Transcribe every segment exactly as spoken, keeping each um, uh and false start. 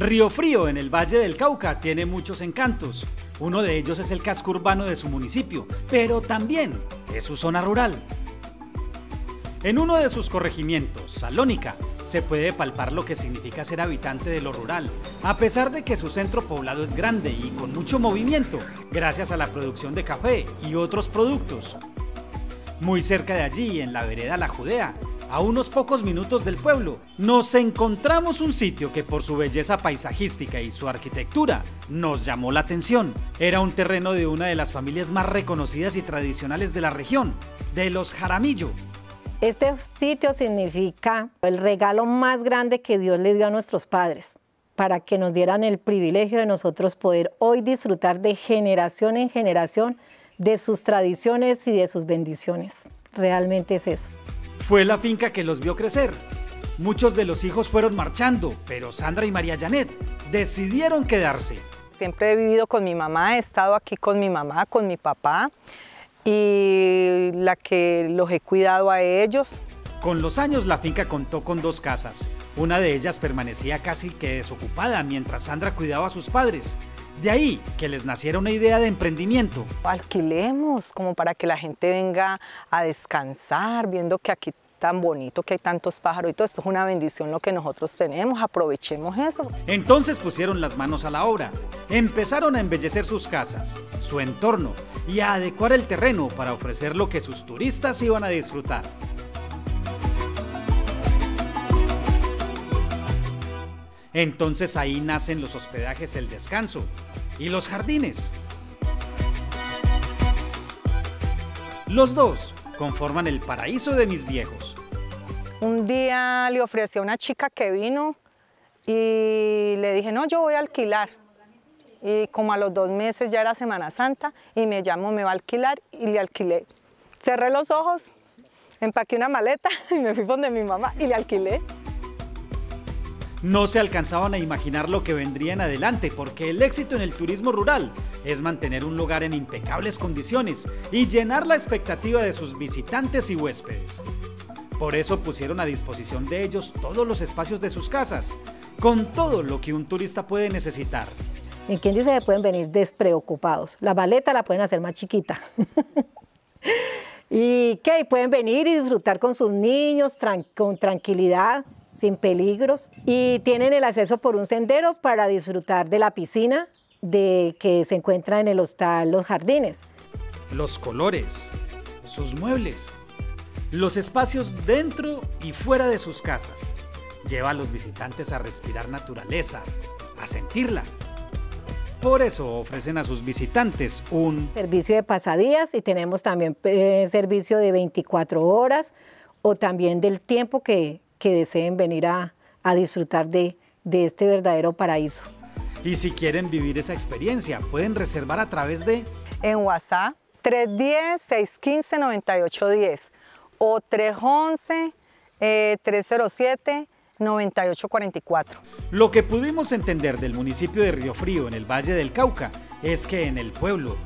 Riofrío, en el Valle del Cauca, tiene muchos encantos. Uno de ellos es el casco urbano de su municipio, pero también es su zona rural. En uno de sus corregimientos, Salónica, se puede palpar lo que significa ser habitante de lo rural, a pesar de que su centro poblado es grande y con mucho movimiento, gracias a la producción de café y otros productos. Muy cerca de allí, en la vereda La Judea, a unos pocos minutos del pueblo, nos encontramos un sitio que por su belleza paisajística y su arquitectura nos llamó la atención. Era un terreno de una de las familias más reconocidas y tradicionales de la región, de los Jaramillo. Este sitio significa el regalo más grande que Dios le dio a nuestros padres, para que nos dieran el privilegio de nosotros poder hoy disfrutar de generación en generación de sus tradiciones y de sus bendiciones. Realmente es eso. Fue la finca que los vio crecer. Muchos de los hijos fueron marchando, pero Sandra y María Yaned decidieron quedarse. Siempre he vivido con mi mamá, he estado aquí con mi mamá, con mi papá, y la que los he cuidado a ellos. Con los años la finca contó con dos casas. Una de ellas permanecía casi que desocupada mientras Sandra cuidaba a sus padres. De ahí que les naciera una idea de emprendimiento. Alquilemos como para que la gente venga a descansar, viendo que aquí tan bonito, que hay tantos pájaros y todo esto es una bendición lo que nosotros tenemos, aprovechemos eso. Entonces pusieron las manos a la obra, empezaron a embellecer sus casas, su entorno y a adecuar el terreno para ofrecer lo que sus turistas iban a disfrutar. Entonces ahí nacen los hospedajes El Descanso y Los Jardines. Los dos conforman el paraíso de mis viejos. Un día le ofrecí a una chica que vino y le dije, no, yo voy a alquilar. Y como a los dos meses ya era Semana Santa y me llamó, me va a alquilar y le alquilé. Cerré los ojos, empaqué una maleta y me fui donde mi mamá y le alquilé. No se alcanzaban a imaginar lo que vendría en adelante, porque el éxito en el turismo rural es mantener un lugar en impecables condiciones y llenar la expectativa de sus visitantes y huéspedes. Por eso pusieron a disposición de ellos todos los espacios de sus casas, con todo lo que un turista puede necesitar. ¿Y quién dice que pueden venir despreocupados? La maleta la pueden hacer más chiquita. ¿Y qué? Pueden venir y disfrutar con sus niños, tran- con tranquilidad, sin peligros, y tienen el acceso por un sendero para disfrutar de la piscina de que se encuentra en el Hostal Los Jardines. Los colores, sus muebles, los espacios dentro y fuera de sus casas, lleva a los visitantes a respirar naturaleza, a sentirla. Por eso ofrecen a sus visitantes un servicio de pasadías y tenemos también eh, servicio de veinticuatro horas o también del tiempo que que deseen venir a, a disfrutar de, de este verdadero paraíso. Y si quieren vivir esa experiencia, pueden reservar a través de... En WhatsApp, tres uno cero, seis uno cinco, nueve ocho uno cero o tres uno uno, tres cero siete, nueve ocho cuatro cuatro. Lo que pudimos entender del municipio de Riofrío, en el Valle del Cauca, es que en el pueblo,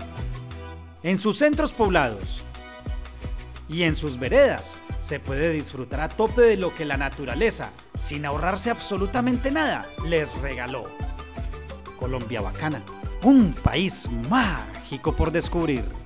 en sus centros poblados y en sus veredas, se puede disfrutar a tope de lo que la naturaleza, sin ahorrarse absolutamente nada, les regaló. Colombia Bacana, un país mágico por descubrir.